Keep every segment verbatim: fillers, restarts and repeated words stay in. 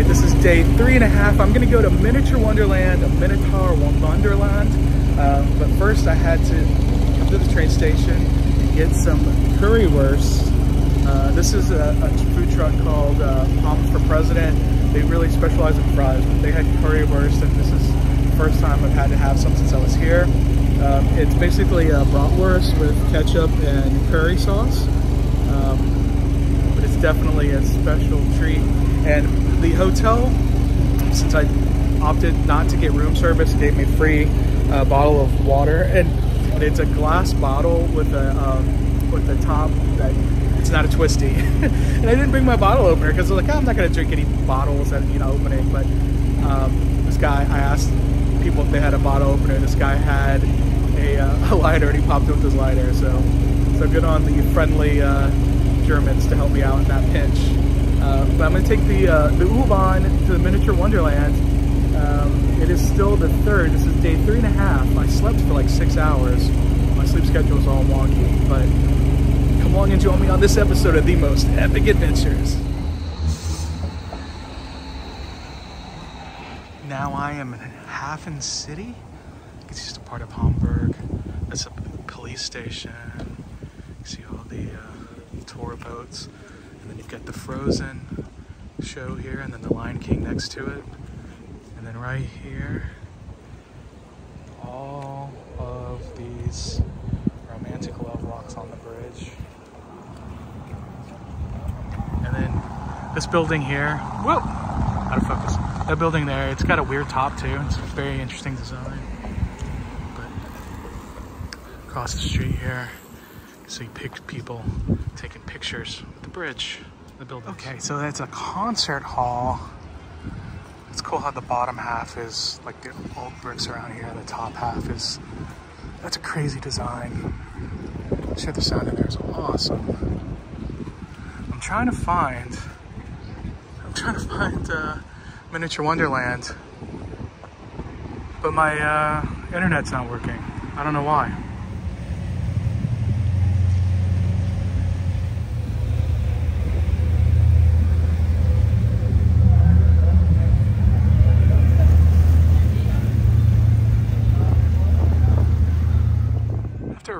right, this is day three and a half. I'm gonna go to Miniatur Wunderland, a Miniatur Wunderland. Um, but first I had to come to the train station and get some currywurst. Uh, this is a, a food truck called uh, Pommes for President. They really specialize in fries, but they had currywurst, and this is the first time I've had to have some since I was here. Um, it's basically a bratwurst with ketchup and curry sauce. Um, but it's definitely a special treat. And the hotel, since I opted not to get room service, gave me free uh, bottle of water, and it's a glass bottle with a um, with a top that it's not a twisty. And I didn't bring my bottle opener because I was like, oh, I'm not gonna drink any bottles that need opening. But um, this guy, I asked people if they had a bottle opener. This guy had a, uh, a lighter, and he popped it with his lighter. So so good on the friendly uh, Germans to help me out in that pinch. Uh, but I'm going to take the uh, the U-Bahn to the Miniatur Wunderland. Um, it is still the third. This is day three and a half. I slept for like six hours. My sleep schedule is all wonky. But come along and join me on this episode of The Most Epic Adventures. Now I am in Hafen City. It's just a part of Hamburg. That's a police station. You can see all the uh, tour boats. And then you've got the Frozen show here, and then the Lion King next to it. And then right here, all of these romantic love locks on the bridge. And then this building here, whoa, out of focus. That building there, it's got a weird top too. It's a very interesting design. But across the street here, so you pick people taking pictures with the bridge, the building. Okay, so that's a concert hall. It's cool how the bottom half is like the old bricks around here, and the top half is, that's a crazy design. Sure, the sound in there is awesome. I'm trying to find, I'm trying to find uh, Miniatur Wunderland, but my uh, internet's not working. I don't know why.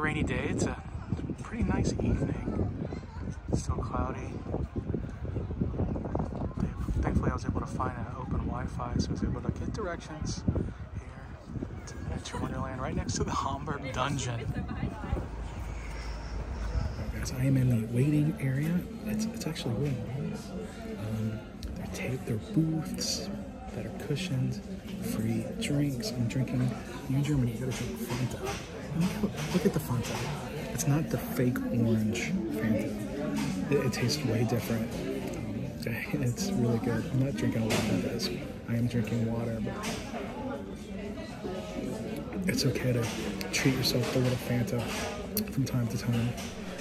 Rainy day. It's a pretty nice evening. It's still cloudy. Thankfully I was able to find an open Wi-Fi, so I was able to get directions here to Miniatur Wunderland, right next to the Hamburg Dungeon. So I am in the waiting area. It's, it's actually really nice. Um, they're taped, they're booths that are cushioned, free drinks. I'm drinking, you in Germany, you gotta drink Fanta. Look, look at the Fanta. It's not the fake orange Fanta. It, it tastes way different. Um, it's really good. I'm not drinking a lot of this. I am drinking water, but it's okay to treat yourself to a little Fanta from time to time.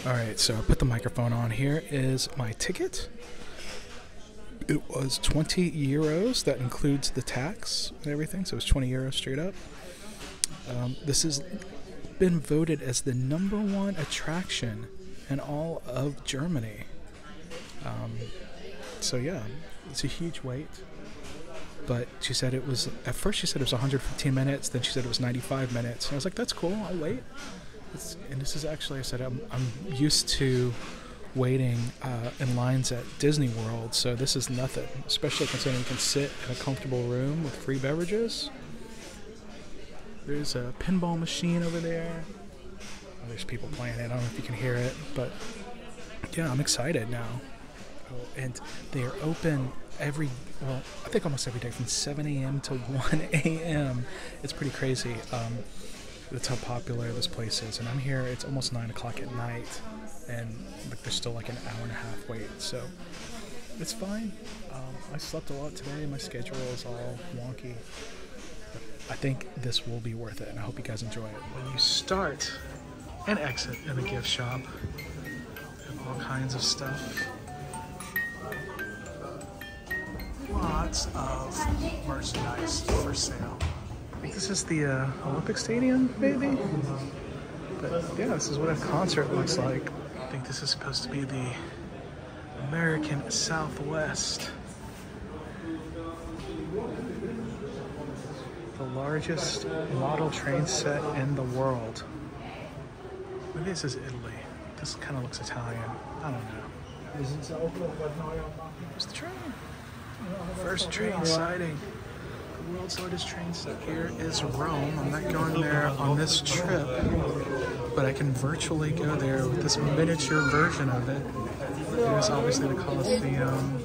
All right, so I put the microphone on. Here is my ticket. It was twenty euros. That includes the tax and everything, so it was twenty euros straight up. Um, this has been voted as the number one attraction in all of Germany. Um, so yeah, it's a huge wait. But she said it was, at first she said it was one hundred fifteen minutes, then she said it was ninety-five minutes. And I was like, that's cool, I'll wait. It's, and this is actually, I said, I'm, I'm used to waiting uh, in lines at Disney World, so this is nothing, especially considering you can sit in a comfortable room with free beverages. There's a pinball machine over there. Oh, there's people playing it. I don't know if you can hear it, but yeah, I'm excited now. Oh, and they are open every, well, I think almost every day from seven A M to one A M It's pretty crazy. Um, that's how popular this place is. And I'm here, it's almost nine o'clock at night, and like there's still like an hour and a half wait, so it's fine. Um, I slept a lot today. My schedule is all wonky. I think this will be worth it, and I hope you guys enjoy it. When you start and exit in the gift shop, we have all kinds of stuff. Lots of merchandise for sale. I think this is the uh, Olympic Stadium, maybe? But yeah, this is what a concert looks like. I think this is supposed to be the American Southwest. The largest model train set in the world. Maybe this is Italy. This kind of looks Italian. I don't know. There's the train. First train sighting. The world's largest train set. Here is Rome. I'm not going there on this trip, but I can virtually go there with this miniature version of it. There's obviously the Colosseum.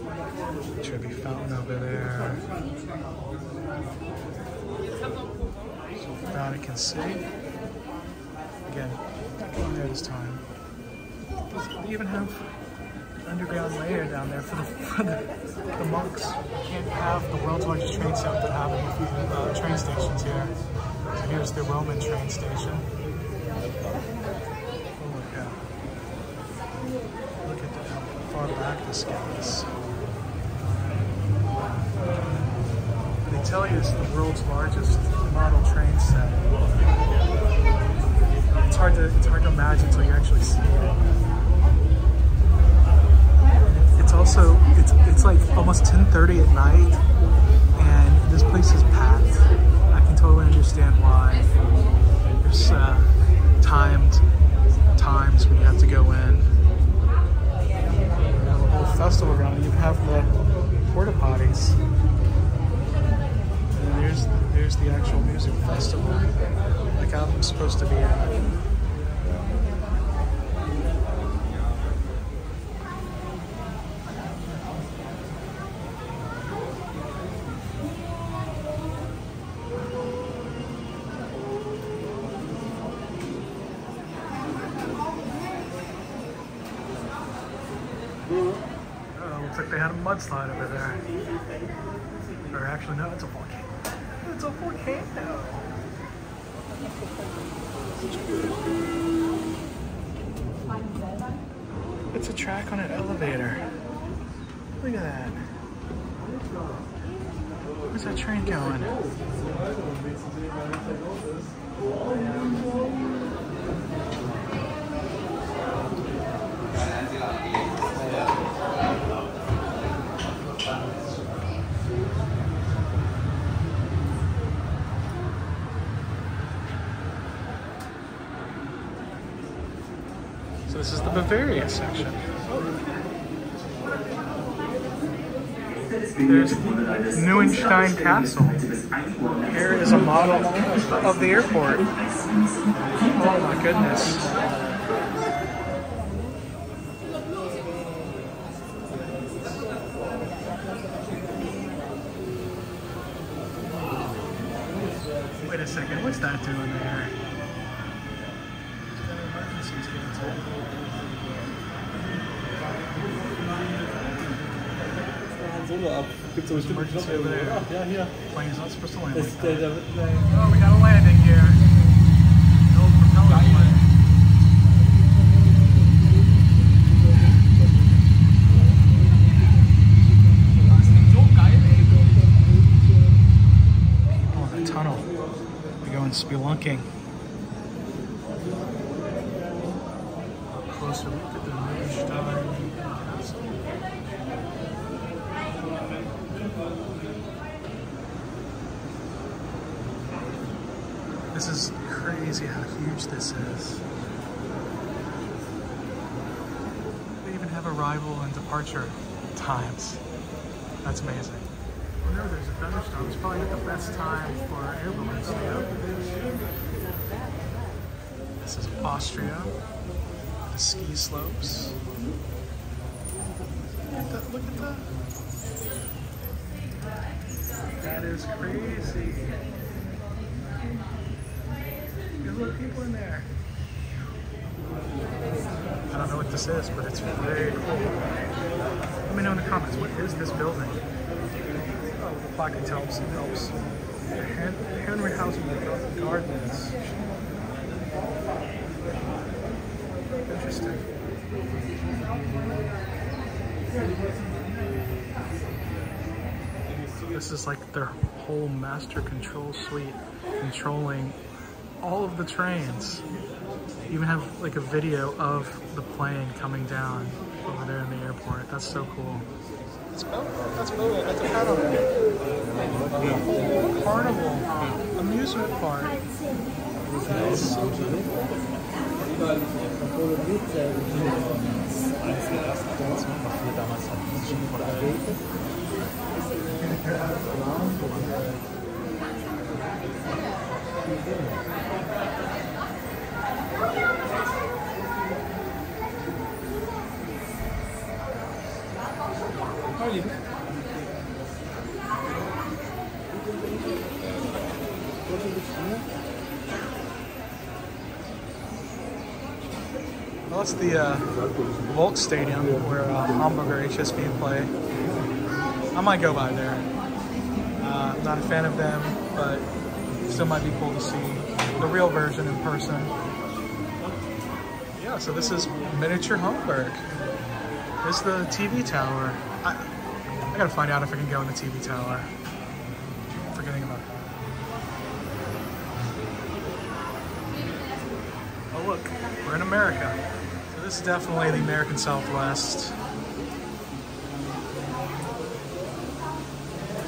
Trevi Fountain over there. Vatican City. Again, not going there this time. They even have an underground layer down there for the, for the, the monks. You can't have the world's largest train set without having a few uh, train stations here. So here's the Roman train station. Oh, look at, look at the, how far back this goes. They tell you it's the world's largest model train set. It's hard to, it's hard to imagine until you actually see it. It's also, it's, it's like almost ten thirty at night, and this place is packed. I can totally understand why. There's uh, timed times when you have to go in. You have a whole festival around it. You have the porta potties. There's, there's the actual music festival, like I'm supposed to be at. Uh-oh, looks like they had a mudslide over there. Or actually, no, it's a volcano. It's a volcano. It's a track on an elevator. Look at that. Where's that train going? This is the Bavaria section. There's Neuenstein Castle. Here is a model of the airport. Oh my goodness. Wait a second, what's that doing there? It's always over there. Oh, yeah, yeah. The plane's not supposed to land like that. Oh, we got a landing here. The old propeller plane. People in the tunnel. We're going spelunking. Closer look at the Neuenstein Castle. This is crazy how huge this is. They even have arrival and departure times. That's amazing. Well, no, there's a thunderstorm. It's probably the best time for our air balloons to go. This is Austria. The ski slopes. Look at that. Look at that. That is crazy. There's a lot of people in there. I don't know what this is, but it's very cool. Let me know in the comments, what is this building? Oh, the plaque helps. It helps. Henry House Gardens. Interesting. This is like their whole master control suite, controlling all of the trains. You even have like a video of the plane coming down over there in the airport. That's so cool. That's, oh, that's, oh, that's a hat on there. yeah. carnival yeah. amusement park. Nice. Well, that's the uh, Volk Stadium where uh, Hamburg H S V play. I might go by there. Uh, I'm not a fan of them, but still might be cool to see the real version in person. Yeah, so this is Miniatur Hamburg. This is the T V tower. I, I gotta find out if I can go in the T V tower. I'm forgetting about that. Oh look, we're in America. So this is definitely the American Southwest.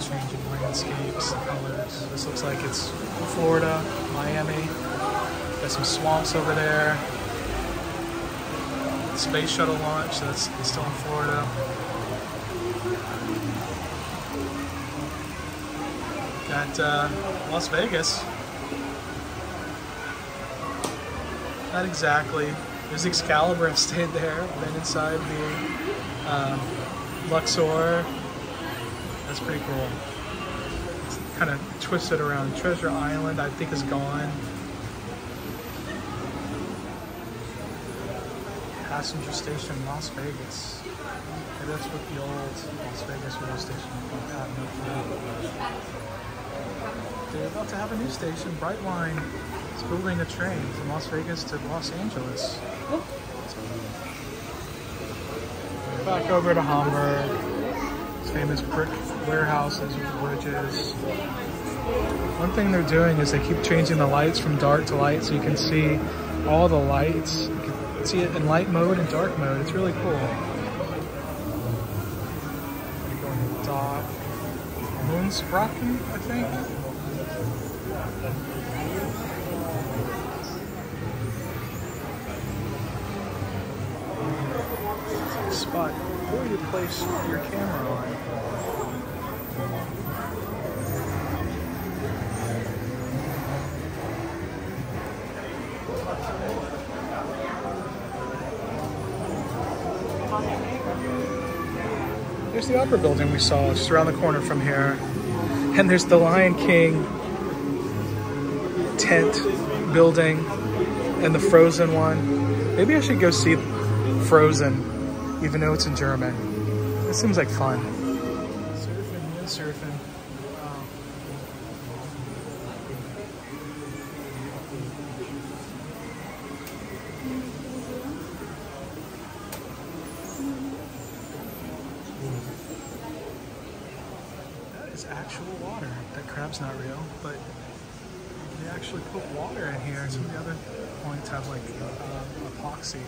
Changing landscapes, colors. This looks like it's Florida, Miami. Got some swamps over there. Space shuttle launch, so that's still in Florida. Got uh, Las Vegas. Not exactly. There's Excalibur, I've stayed there. Been inside the uh, Luxor. That's pretty cool. It's kind of twisted around. Treasure Island, I think, is gone. Passenger station, Las Vegas. Maybe that's what the old Las Vegas rail station was. I have no clue. They're about to have a new station. Brightline is building a train from Las Vegas to Los Angeles. Back over to Hamburg. It's famous brick warehouses with bridges. One thing they're doing is they keep changing the lights from dark to light, so you can see all the lights. See it in light mode and dark mode. It's really cool. We're going to the dock. Moonsbracken, I think. It's a spot where you place your camera on. There's the opera building we saw just around the corner from here. And there's the Lion King tent building and the Frozen one. Maybe I should go see Frozen, even though it's in German. It seems like fun. Surfing, yeah, surfing. Wow. Actual water. That crab's not real, but they actually put water in here. Some of the other points have like uh, epoxy,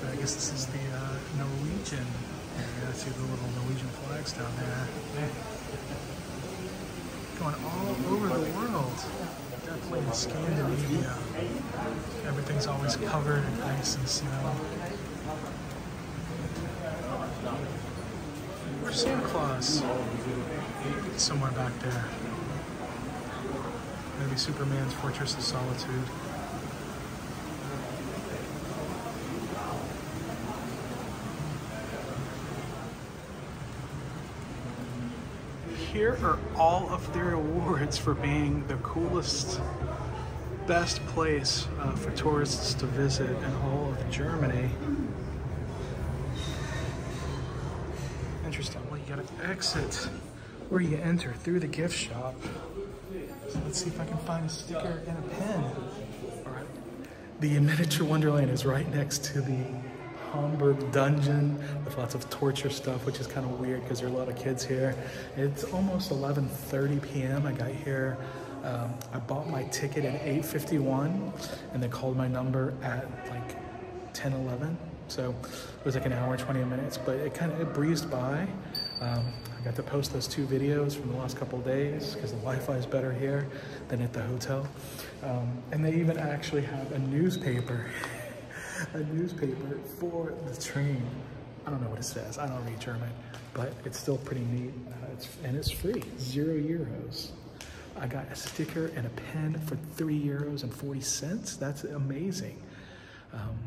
but I guess this is the uh, Norwegian. You gotta see the little Norwegian flags down there. Going all over the world. Definitely in Scandinavia. Everything's always covered in ice and snow. Where's Santa Claus? Somewhere back there. Maybe Superman's Fortress of Solitude. Here are all of their awards for being the coolest, best place uh, for tourists to visit in all of Germany. Interesting. Well, you gotta exit where you enter through the gift shop. So let's see if I can find a sticker and a pen. All right. The Miniatur Wunderland is right next to the Hamburg Dungeon with lots of torture stuff, which is kind of weird because there are a lot of kids here. It's almost eleven thirty p m I got here. Um, I bought my ticket at eight fifty-one and they called my number at like ten eleven. So it was like an hour and twenty minutes, but it kind of, it breezed by. Um, Got to post those two videos from the last couple of days because the Wi-Fi is better here than at the hotel. Um, and they even actually have a newspaper, a newspaper for the train. I don't know what it says. I don't read German, but it's still pretty neat. Uh, it's, and it's free, zero euros. I got a sticker and a pen for three euros and forty cents. That's amazing. Um,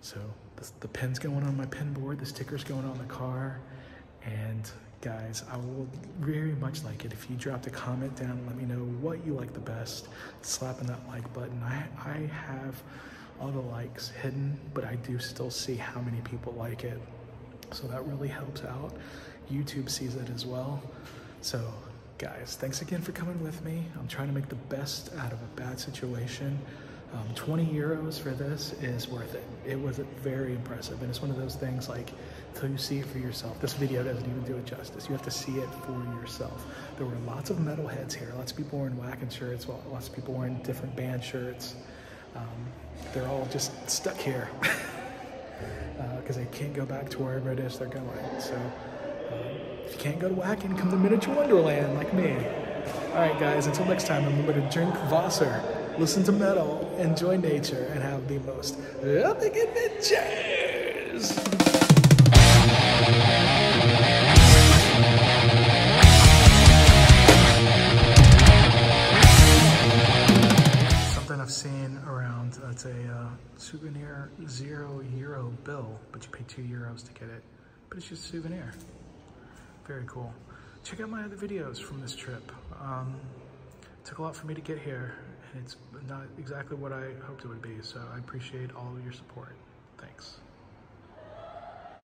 so the, the pen's going on my pen board. The sticker's going on the car. And guys, I would very much like it if you dropped a comment down and let me know what you like the best. Slapping that like button. I, I have all the likes hidden, but I do still see how many people like it. So that really helps out. YouTube sees it as well. So guys, thanks again for coming with me. I'm trying to make the best out of a bad situation. Um, twenty euros for this is worth it. It was very impressive. And it's one of those things like, till you see it for yourself. This video doesn't even do it justice. You have to see it for yourself. There were lots of metalheads here. Lots of people wearing Wacken shirts. Lots of people wearing different band shirts. Um, they're all just stuck here because uh, they can't go back to wherever it is they're going. So um, if you can't go to Wacken, come to Miniatur Wunderland like me. All right, guys, until next time, remember to drink Wasser. Listen to metal, enjoy nature, and have the most epic adventures! Something I've seen around, it's a uh, souvenir zero euro bill, but you pay two euros to get it, but it's just a souvenir. Very cool. Check out my other videos from this trip. Um, it took a lot for me to get here, and it's not exactly what I hoped it would be, so I appreciate all of your support. Thanks.